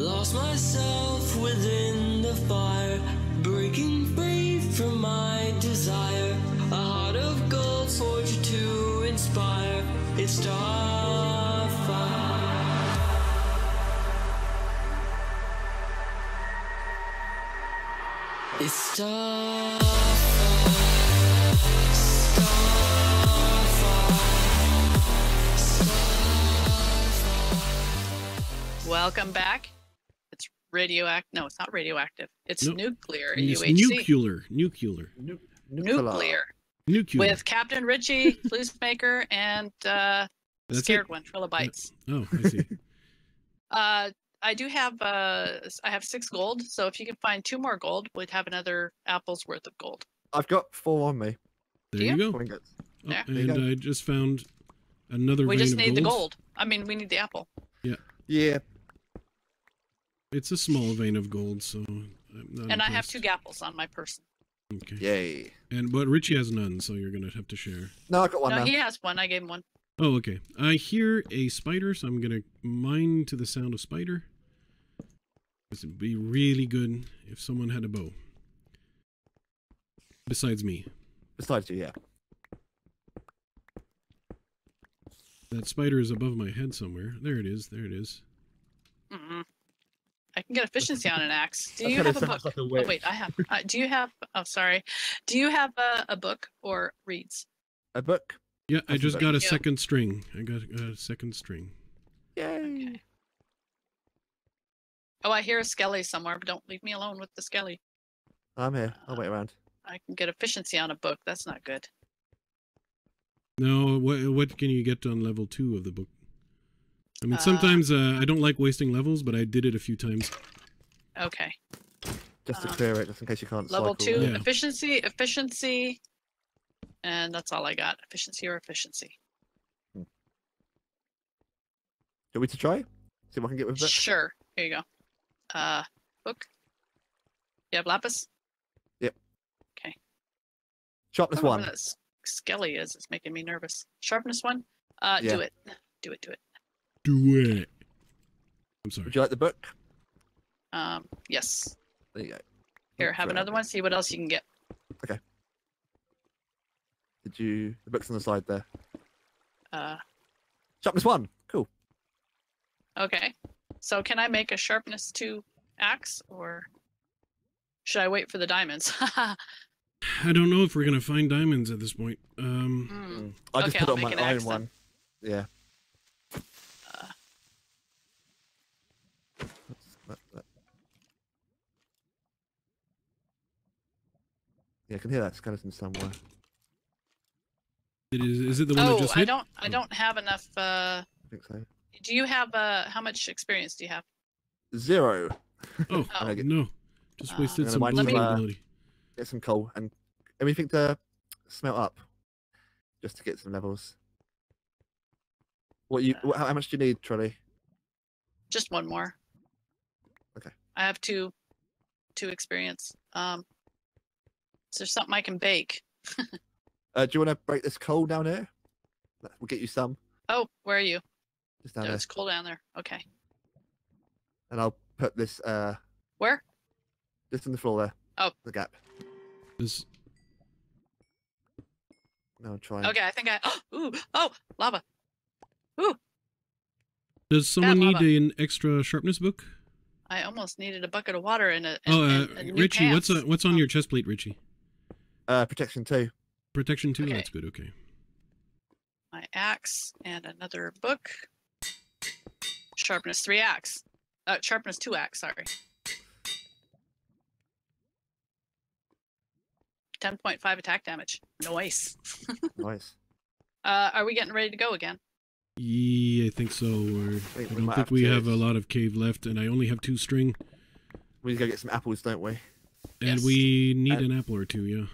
Lost myself within the fire, breaking free from my desire. A heart of gold forged to inspire. It's Starfire. It's Starfire. Welcome back. It's radioactive. No, it's not radioactive. It's nuclear. It's UHC. Nuclear. With Captain Richie, Cluesmaker, and Scared One, Trillibytes. Oh, I see. I do have I have 6 gold, so if you can find 2 more gold, we'd have another apple's worth of gold. I've got 4 on me. There you go. Oh, there. And I just found another. We just need the gold. I mean, we need the apple. Yeah. Yeah. It's a small vein of gold, so. I'm not impressed. I have 2 gapples on my person. Okay. Yay. And but Richie has none, so you're gonna have to share. No, I got 1. No, he has 1. I gave him 1. Oh, okay. I hear a spider, so I'm gonna mine to the sound of spider. This would be really good if someone had a bow. Besides me. Besides you, yeah. That spider is above my head somewhere. There it is. There it is. Mm-mm. I can get efficiency on an axe. Do you have a book? Like a oh, wait, I have. Do you have? Oh, sorry. Do you have a book or reads? A book. Yeah, I just got a second string. I got a second string. Yay! Okay. Oh, I hear a skelly somewhere, but don't leave me alone with the skelly. I'm here. I'll wait around. I can get efficiency on a book. That's not good. No, what can you get on level 2 of the book? I mean, sometimes I don't like wasting levels, but I did it a few times. Okay. Just to clear it, just in case you can't level cycle. 2, yeah. efficiency... And that's all I got. Efficiency or efficiency. Hmm. Do we try? See what I can get with that? Sure. Here you go. Book. You have lapis? Yep. Okay. Sharpness 1. That skelly is. It's making me nervous. Sharpness 1? Yeah. Do it. Do it, do it. Do it. Okay. I'm sorry. Would you like the book? Yes. There you go. Here, have another one. See what else you can get. Okay. Did you... The book's on the side there. Sharpness 1. Cool. Okay. So can I make a sharpness 2 axe, or should I wait for the diamonds? I don't know if we're going to find diamonds at this point. I just put on my iron one. Yeah. Yeah, I can hear that skeleton somewhere. Is it the one that just hit? I don't have enough. I think so. Do you have how much experience do you have? 0. Oh, no! Just wasted some blood. Get some coal and everything to smelt up, just to get some levels. What you? How much do you need, Trolley? Just 1 more. Okay. I have 2 experience. Is there something I can bake? Do you want to break this coal down here? We'll get you some. Oh, where are you? Just down there. It's coal down there. Okay. And I'll put this. Where? Just on the floor there. Oh. The gap. This. No, I'm trying. Okay, I think I. Oh, ooh, oh, lava. Ooh. Does someone need an extra sharpness book? I almost needed a bucket of water and a. And a new Richie, pants. What's on your chest plate, Richie? Protection 2. Protection 2, okay. That's good, okay. My axe and another book. Sharpness 3 axe. Sharpness 2 axe, sorry. 10.5 attack damage. Nice. Nice. Are we getting ready to go again? Yeah, I think so. I don't think we have a lot of cave left, and I only have 2 string. We gotta get some apples, don't we? And yes. We need an apple or 2, yeah.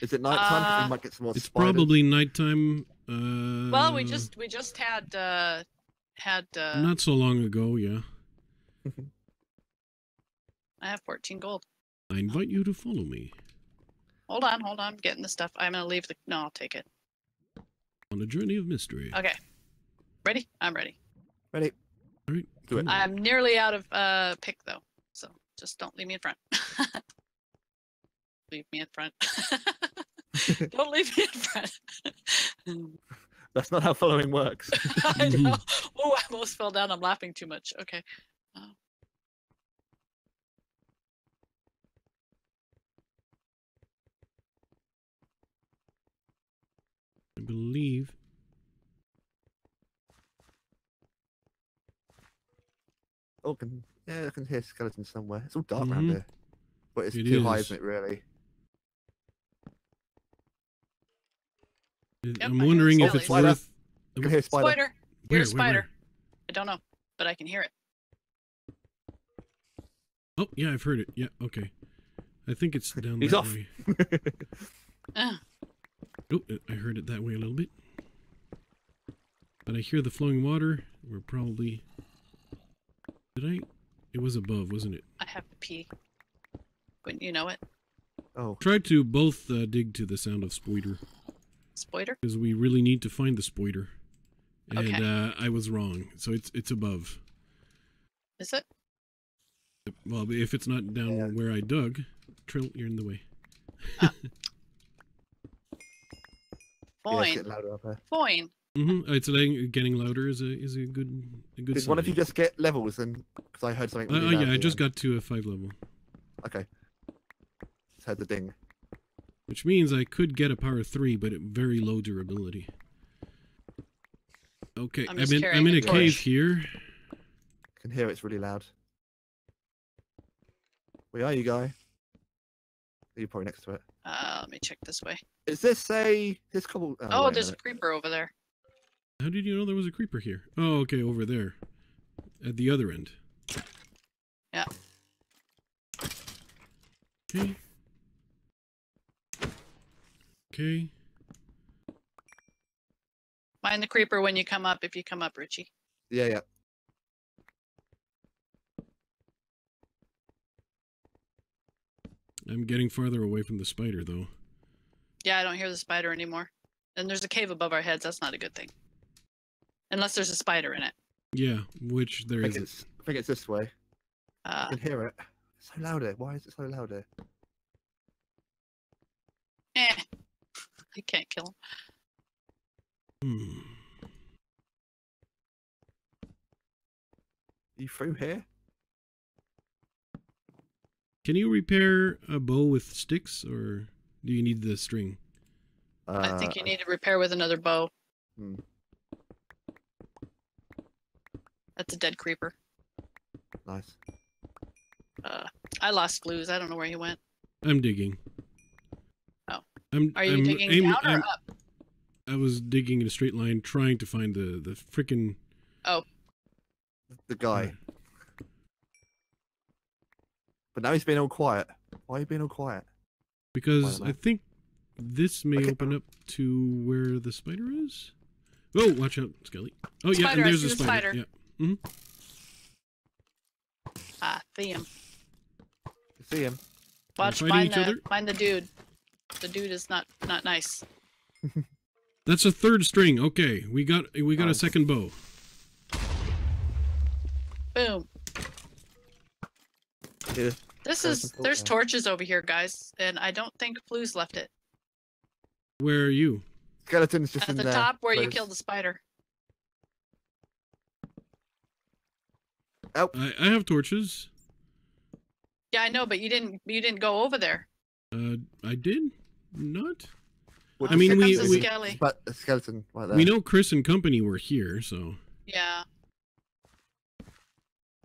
Is it nighttime? We might get some more it's spiders. Probably nighttime. Well, we just had not so long ago, yeah. I have 14 gold. I invite you to follow me. Hold on, hold on. I'm getting the stuff. I'm gonna leave the. No, I'll take it. On a journey of mystery. Okay. Ready? I'm ready. Ready. All right. Do it. I'm nearly out of pick though, so just don't leave me in front. Leave me in front. Don't leave me in front. That's not how following works. I know. Oh, I almost fell down. I'm laughing too much. Okay. Oh. I believe. Oh, yeah, I can hear skeletons somewhere. It's all dark around here. But it's too high, isn't it, really? I'm wondering if it's worth... I can hear a spider. Where's a spider? Where? I don't know, but I can hear it. Oh, yeah, I've heard it. Yeah, okay. I think it's down that way. Oh, I heard it that way a little bit. But I hear the flowing water. We're probably... Did I? It was above, wasn't it? I have to pee. Wouldn't you know it? Oh. Try to both dig to the sound of spoiler. Spoiler? Because we really need to find the spoiler. And I was wrong. So it's above. Is it? Well, if it's not down where I dug, Trill, you're in the way. Foin. Yeah, Foin. Mm-hmm. It's getting louder is a good. Did one of you just get levels? Because I heard something. Really I just got to a 5 level. Okay. Just heard the ding. Which means I could get a power 3, but at very low durability. Okay, I'm in a cave here. I can hear it's really loud. Where are you, guy? You're probably next to it. Let me check this way. Is this a cobble? Oh, there's a creeper over there. How did you know there was a creeper here? Oh, okay, over there. At the other end. Yeah. Okay. Okay. Find the creeper when you come up, if you come up, Richie. Yeah, yeah. I'm getting farther away from the spider, though. Yeah, I don't hear the spider anymore. And there's a cave above our heads. That's not a good thing. Unless there's a spider in it. Yeah, which there is. I think it's this way. I can hear it. It's so loud here. Why is it so loud here? Eh. I can't kill him. Hmm. You through here? Can you repair a bow with sticks, or do you need the string? I think you need to repair with another bow. Hmm. That's a dead creeper. Nice. I lost Blues. I don't know where he went. I'm digging. Oh. Are you digging down or up? I was digging in a straight line, trying to find the frickin'... Oh. The guy. But now he's being all quiet. Why are you being all quiet? Because I think this may open up to where the spider is. Oh, watch out, Skelly. Oh, yeah, and there's a spider. Yeah. Mm-hmm. Ah, see him. See him. Watch, find the dude. The dude is not nice. That's a third string. Okay, we got a second bow. Boom. Yeah. There's torches over here, guys, and I don't think Blues left it. Where are you? Skeleton's just at the top where you killed the spider. Oh. I have torches. Yeah, I know, but you didn't go over there. I did not. Well, I mean, a skeleton right there. We know Chris and company were here, so. Yeah.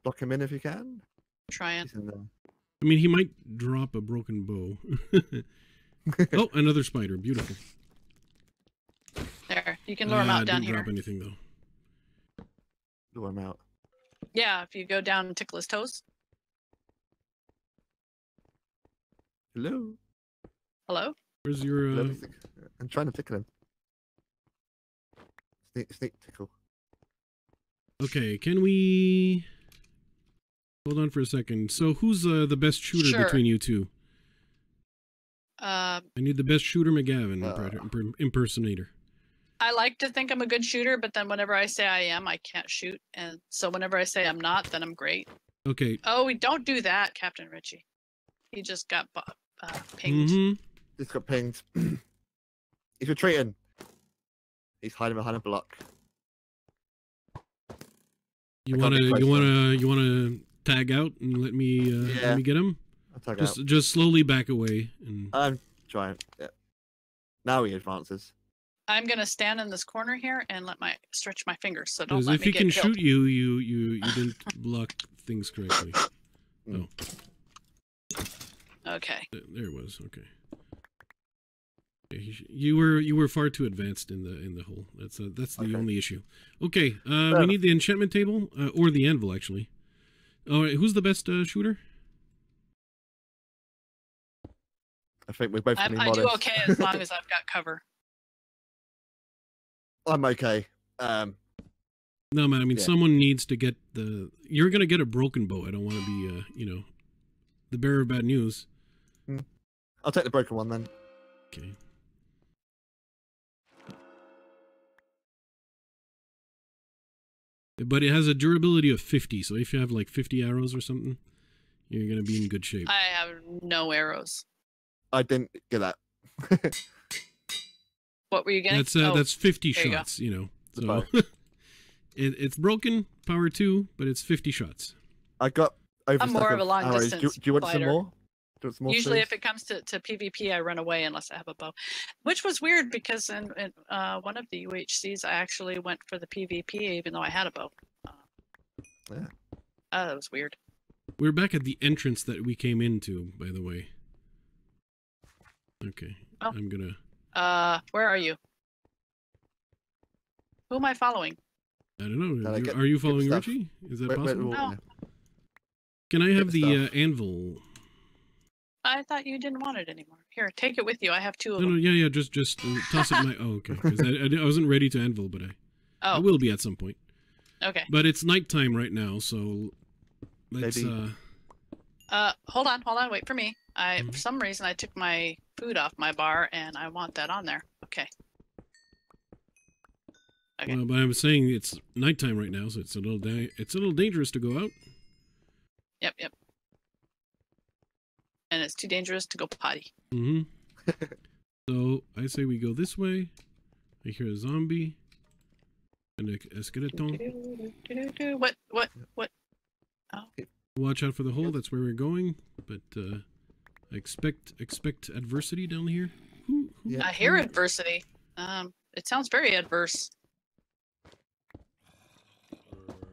Lock him in if you can. Trying. I mean, he might drop a broken bow. Oh, another spider. Beautiful. There. You can lure him out down here. Drop anything, though. Lure him out. Yeah, if you go down and tickle his toes. Hello. Hello? Where's your... I'm trying to tickle him. Snake tickle. Okay, can we... Hold on for a second. So who's the best shooter between you two? I need the best shooter McGavin impersonator. I like to think I'm a good shooter, but then whenever I say I am, I can't shoot. And so whenever I say I'm not, then I'm great. Okay. Oh, we don't do that, Captain Richie. He just got pinged. Just got pinged. He's retreating. He's hiding behind a block. You wanna tag out and let me get him? I'll tag out. Just slowly back away. And... I'm trying. Yeah. Now he advances. I'm gonna stand in this corner here and let my stretch my fingers. So don't let if me he get can killed. Shoot you, you didn't block things correctly. No. Okay. There it was. Okay. You were far too advanced in the hole. That's the only issue. Okay, we need the enchantment table or the anvil actually. All right, who's the best shooter? I think we're both. I do okay as long as I've got cover. I'm okay. No man, I mean someone needs to get the. You're gonna get a broken bow. I don't want to be the bearer of bad news. I'll take the broken one then. Okay. But it has a durability of 50, so if you have like 50 arrows or something, you're going to be in good shape. I have no arrows. I didn't get that. What were you getting? That's 50 shots, you know. So it's broken, power 2, but it's 50 shots. I got over I'm more of a long distance. Do you want some more? Usually if it comes to PvP, I run away unless I have a bow, which was weird because in one of the UHCs, I actually went for the PvP even though I had a bow. Yeah. That was weird. We're back at the entrance that we came into, by the way. Okay. Oh. I'm going to... where are you? Who am I following? I don't know. Are you following Richie? Is that possible? No. Can I have the anvil... I thought you didn't want it anymore. Here, take it with you. I have two of them. No, yeah, just toss it in my... Oh, okay. Because I wasn't ready to anvil, but I will be at some point. Okay. But it's nighttime right now, so let's... Maybe. Hold on, wait for me. For some reason, I took my food off my bar, and I want that on there. Okay. Okay. Well, but I was saying it's nighttime right now, so it's a little dangerous to go out. Yep. And it's too dangerous to go potty. So I say we go this way. I hear a zombie. And a skeleton. What? Oh. Watch out for the hole. Yep. That's where we're going. But expect adversity down here. Yeah. I hear adversity. It sounds very adverse.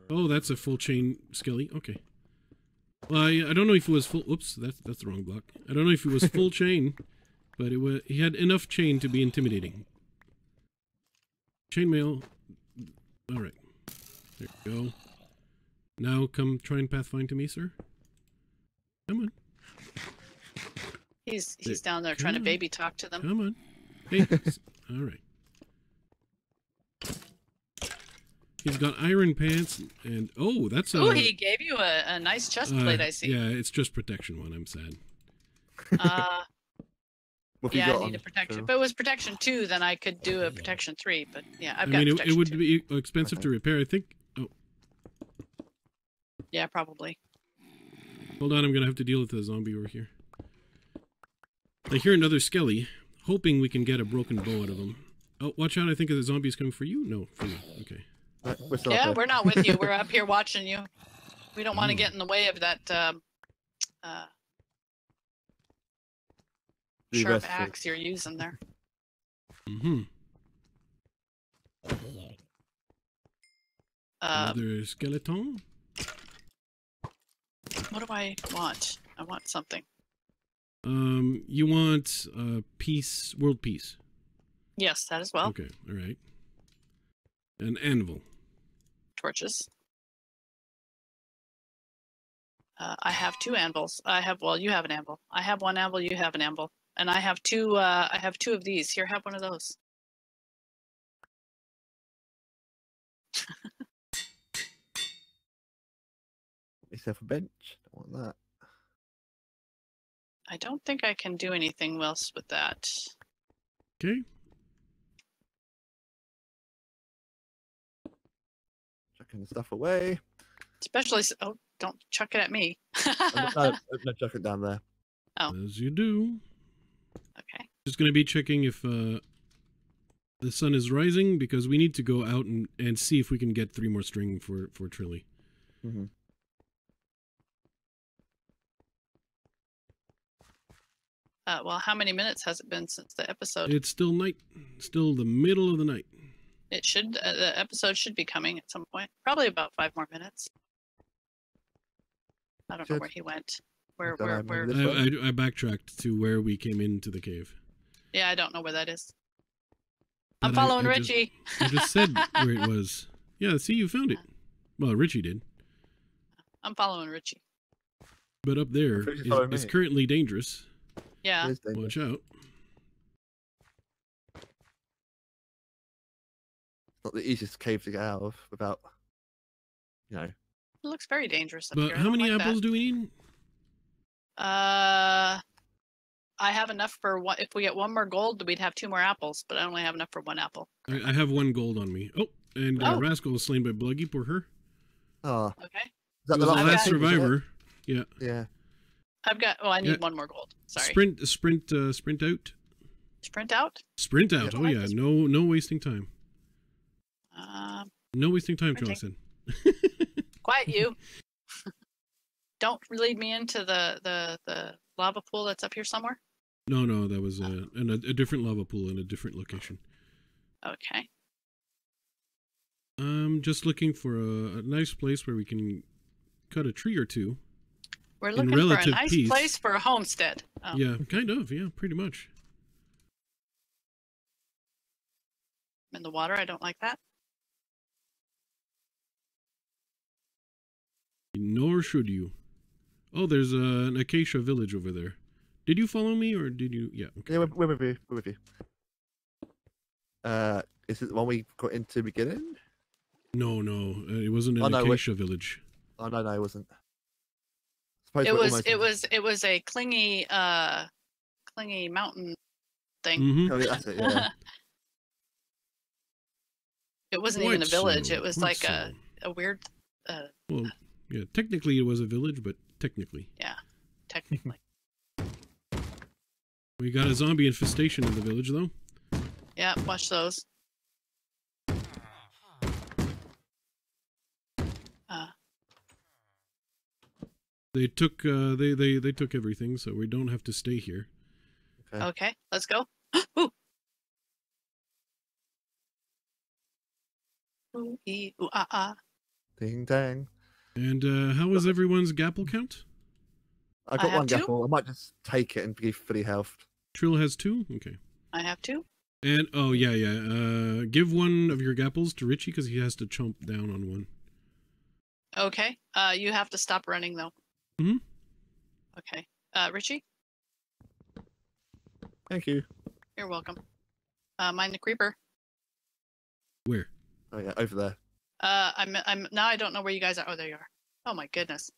Oh, that's a full chain skelly. Okay. Well, I don't know if it was full. Oops, that's the wrong block. I don't know if it was full chain, but it was. He had enough chain to be intimidating. Chainmail. All right, there you go. Now come try and pathfind to me, sir. Come on. He's down there trying to baby talk to them. Come on. Hey. All right. He's got iron pants, and oh, that's a... Oh, he gave you a nice chest plate, I see. Yeah, it's just protection one, I'm sad. Yeah, I need a protection. So. If it was protection 2, then I could do a protection 3, but yeah, I've got protection 2. I mean, it would be expensive to repair, I think. Oh. Yeah, probably. Hold on, I'm going to have to deal with the zombie over here. I hear another skelly, hoping we can get a broken bow out of him. Oh, watch out, I think the zombie's coming for you? No, for me. Okay. We're not with you. We're up here watching you. We don't want to get in the way of that sharp axe you're using there. Another skeleton. What do I want? I want something. You want peace, world peace. Yes, that as well. Okay, all right. An anvil. Torches. I have two anvils. You have an anvil. I have one anvil, you have an anvil. And I have two of these. Here, have one of those. Except for bench. Don't want that. I don't think I can do anything else with that. Okay. chucking stuff away. Especially, oh, don't chuck it at me. I'm not chucking down there. Oh. As you do. Okay. Just going to be checking if the sun is rising, because we need to go out and see if we can get 3 more string for Trilly. Mm-hmm. Well, how many minutes has it been since the episode? It's still night. Still the middle of the night. It should, the episode should be coming at some point. Probably about 5 more minutes. I don't know where he went. Where? I backtracked to where we came into the cave. Yeah, I don't know where that is. But I'm following Richie. I just said where it was. Yeah, see, you found it. Well, Richie did. I'm following Richie. But up there is currently dangerous. Yeah. Watch out. Not the easiest cave to get out of without, you know. It looks very dangerous up here. But how many apples do we need? I have enough for one. If we get 1 more gold, we'd have 2 more apples, but I only have enough for 1 apple. I have 1 gold on me. Oh, and Rascal was slain by Blugy, poor her. Oh. Okay. That was the last survivor. Yeah. Yeah. I've got, oh, I need 1 more gold. Sorry. Sprint out. Sprint out? Sprint out. Yeah. Oh, yeah. No wasting time. No wasting time, Johnson. Quiet you. Don't lead me into the lava pool that's up here somewhere? No, that was a different lava pool in a different location. Okay. I'm just looking for a nice place where we can cut a tree or 2. We're looking for a nice place for a homestead. Oh. Yeah, kind of. Yeah, pretty much. I'm in the water. I don't like that. Nor should you. Oh, there's an acacia village over there. Did you follow me, or did you? Yeah. Okay. Yeah, we're with you. We're with you. Is it the one we got into the beginning? No, it wasn't an acacia village. Oh no, it wasn't. It was a clingy mountain thing. Mm-hmm. Oh, yeah, that's it, yeah. It wasn't even a village. It was like a weird. Well, yeah, technically it was a village, but technically. Yeah, technically. We got a zombie infestation in the village, though. Yeah, watch those. They took they took everything, so we don't have to stay here. Okay, let's go. Ooh. Ooh, ee, ooh, ah, ah. Ding dang. And how was everyone's gapple count? I got 1 gapple. I might just take it and be fully health. Trill has 2? Okay. I have 2. And oh yeah. Give 1 of your gapples to Richie because he has to chomp down on 1. Okay. You have to stop running though. Mm-hmm. Okay. Richie? Thank you. You're welcome. Mind the creeper. Where? Oh yeah, over there. I'm now I don't know where you guys are. Oh, there you are. Oh my goodness.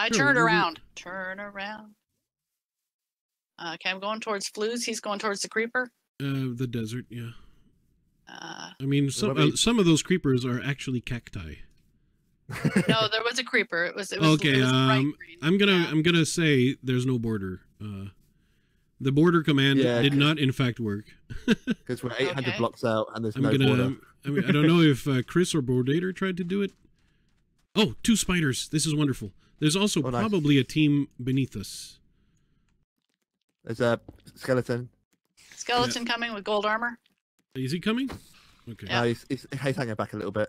I turned around. Turn around. Okay, I'm going towards Flues. He's going towards the creeper. The desert, yeah. I mean, some of those creepers are actually cacti. No, there was a creeper. It was okay. It was bright green. I'm gonna say there's no border. The border command did not, in fact, work. Because we're 800 blocks out and there's no border. I mean, I don't know if Chris or Brodator tried to do it. Oh, 2 spiders. This is wonderful. There's also probably a team beneath us. There's a skeleton. Skeleton coming with gold armor. Is he coming? Okay. Yeah. He's hanging back a little bit.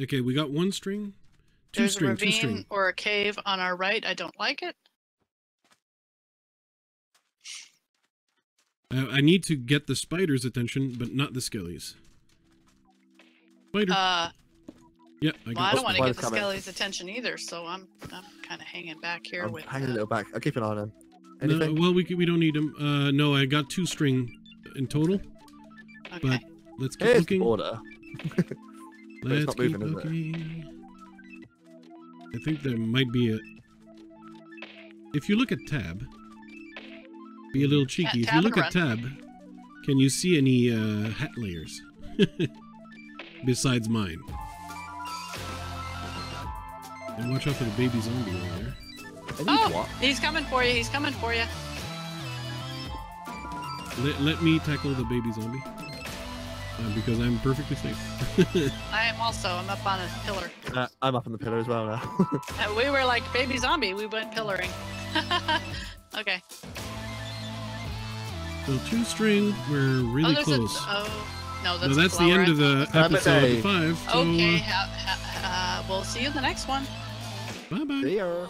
Okay, we got 1 string. 2 There's string, a ravine 2 string. Or a cave on our right. I don't like it. I need to get the spider's attention, but not the skellies. Spider. Yeah, I don't want to get the skellies' attention either, so I'm kind of hanging back here. Hanging a little back. I'll keep an eye on him. Anything? No, well, we don't need him. No, I got 2 string in total. Okay. But let's keep looking. Border. Let's not moving, keep looking. I think there might be a... If you look at tab, be a little cheeky. If you look at tab, can you see any hat layers besides mine? And watch out for the baby zombie over there. Oh! He's coming for you, he's coming for you. Let me tackle the baby zombie. Because I'm perfectly safe. I am also. I'm up on a pillar. I'm up on the pillar as well now. We were like baby zombie. We went pillaring. Okay. So two string. We're really close. No, that's, the end of the episode 5. So... Okay. We'll see you in the next one. Bye bye. See ya.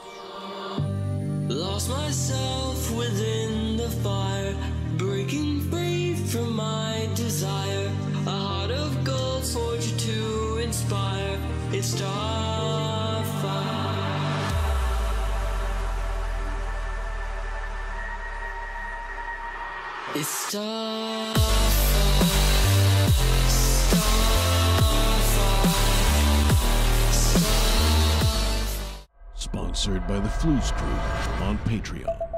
Lost myself within the fire, breaking free from my desire. A heart of gold forged to inspire. It's Starfire. It's Starfire. Starfire. Starfire. Sponsored by the Flues Crew on Patreon.